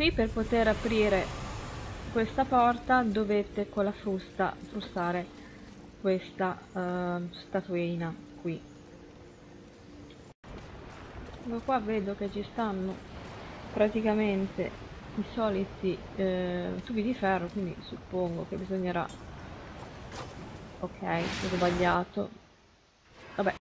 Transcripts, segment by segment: Qui per poter aprire questa porta dovete con la frusta frustare questa statuina qui. Qua vedo che ci stanno praticamente i soliti tubi di ferro, quindi suppongo che bisognerà... Ok, ho sbagliato. Vabbè.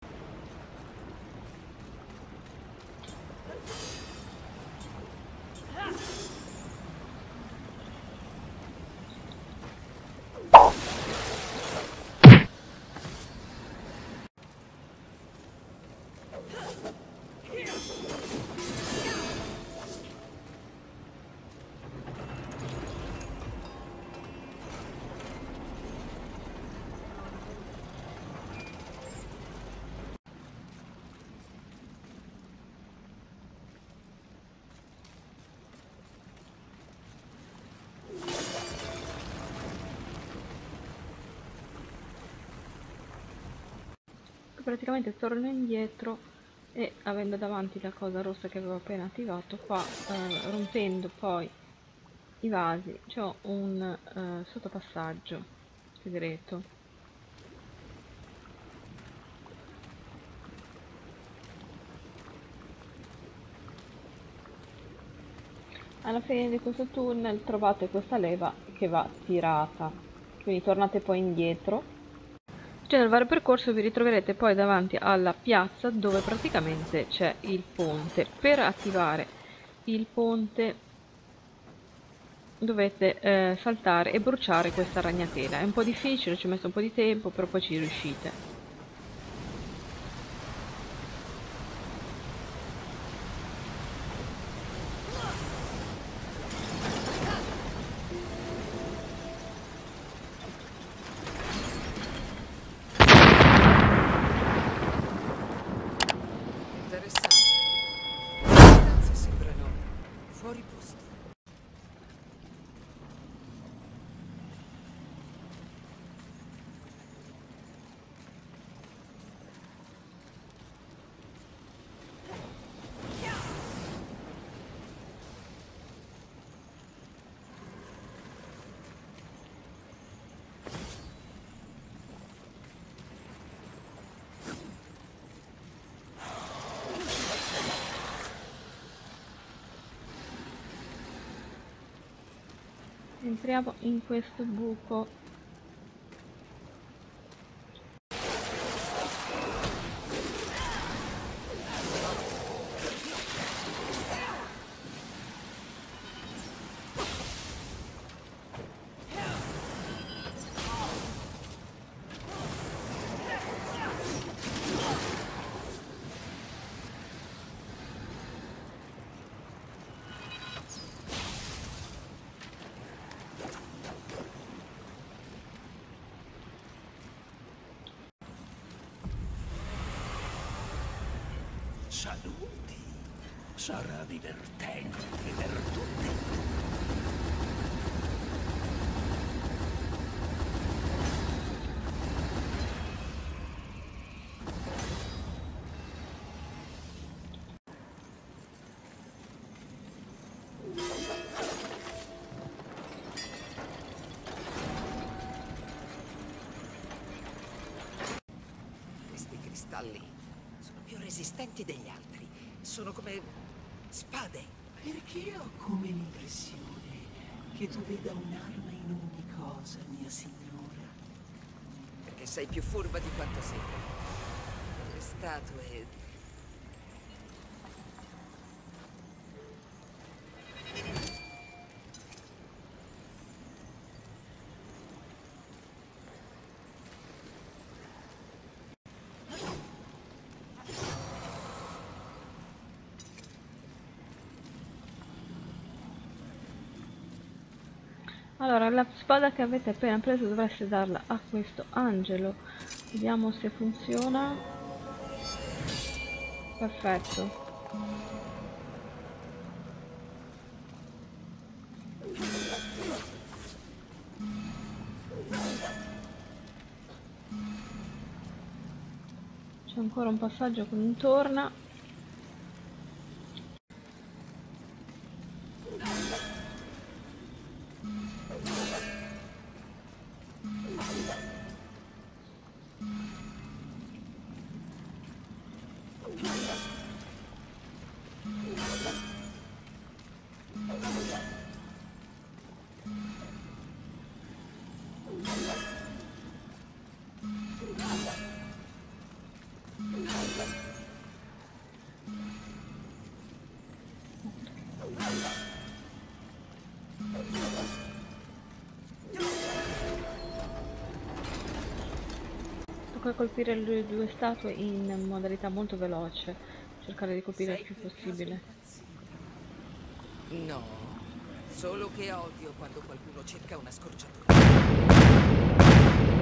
Praticamente torno indietro e avendo davanti la cosa rossa che avevo appena attivato qua, rompendo poi i vasi, c'ho un sottopassaggio segreto. Alla fine di questo tunnel trovate questa leva che va tirata, quindi tornate poi indietro. Cioè, nel vario percorso vi ritroverete poi davanti alla piazza dove praticamente c'è il ponte. Per attivare il ponte dovete saltare e bruciare questa ragnatela. È un po' difficile, ci ho messo un po' di tempo, però poi ci riuscite. Entriamo in questo buco. Saluti, sarà divertente per tutti. Questi cristalli sono più resistenti degli altri, sono come spade. Perché ho come l'impressione che tu veda un'arma in ogni cosa, mia signora? Perché sei più furba di quanto sei. Le statue... Allora, la spada che avete appena preso dovreste darla a questo angelo. Vediamo se funziona. Perfetto. C'è ancora un passaggio con un torna. Tocca colpire le due statue in modalità molto veloce, cercare di colpire il più possibile. No, solo che odio quando qualcuno cerca una scorciatoia.